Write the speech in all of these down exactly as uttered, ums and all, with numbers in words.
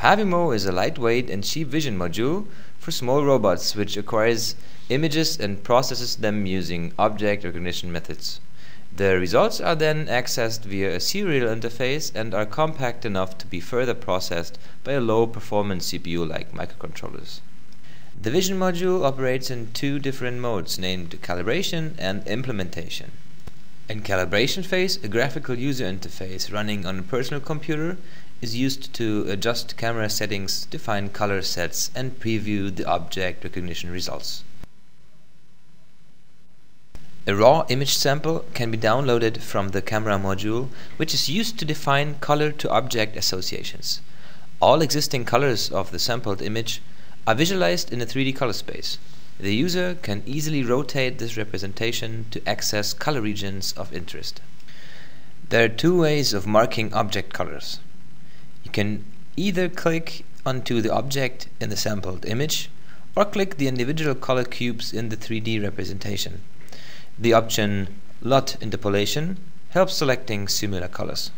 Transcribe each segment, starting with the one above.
Havimo is a lightweight and cheap vision module for small robots which acquires images and processes them using object recognition methods. The results are then accessed via a serial interface and are compact enough to be further processed by a low-performance C P U like microcontrollers. The vision module operates in two different modes named calibration and implementation. In calibration phase, a graphical user interface running on a personal computer is used to adjust camera settings, define color sets, and preview the object recognition results. A raw image sample can be downloaded from the camera module, which is used to define color to object associations. All existing colors of the sampled image are visualized in a three D color space. The user can easily rotate this representation to access color regions of interest. There are two ways of marking object colors. You can either click onto the object in the sampled image or click the individual color cubes in the three D representation. The option L U T Interpolation helps selecting similar colors.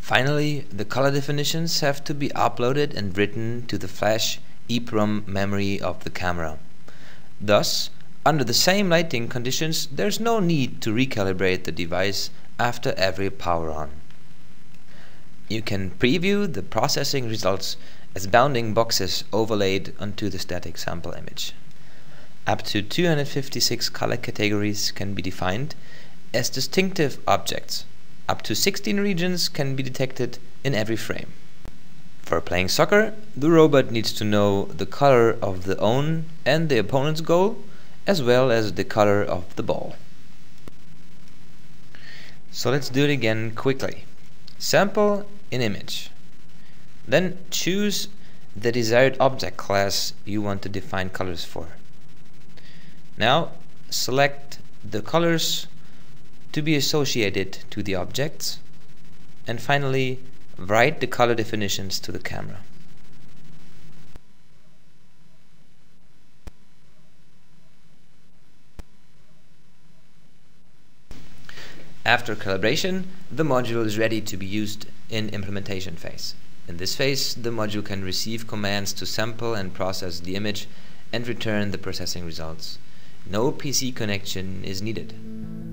Finally, the color definitions have to be uploaded and written to the flash EEPROM memory of the camera. Thus, under the same lighting conditions, there is no need to recalibrate the device after every power on. You can preview the processing results as bounding boxes overlaid onto the static sample image. Up to two hundred fifty-six color categories can be defined as distinctive objects. Up to sixteen regions can be detected in every frame. For playing soccer, the robot needs to know the color of the own and the opponent's goal, as well as the color of the ball. So let's do it again quickly. Sample an image. Then choose the desired object class you want to define colors for. Now select the colors to be associated to the objects, and finally write the color definitions to the camera. After calibration, the module is ready to be used in implementation phase. In this phase, the module can receive commands to sample and process the image and return the processing results. No P C connection is needed.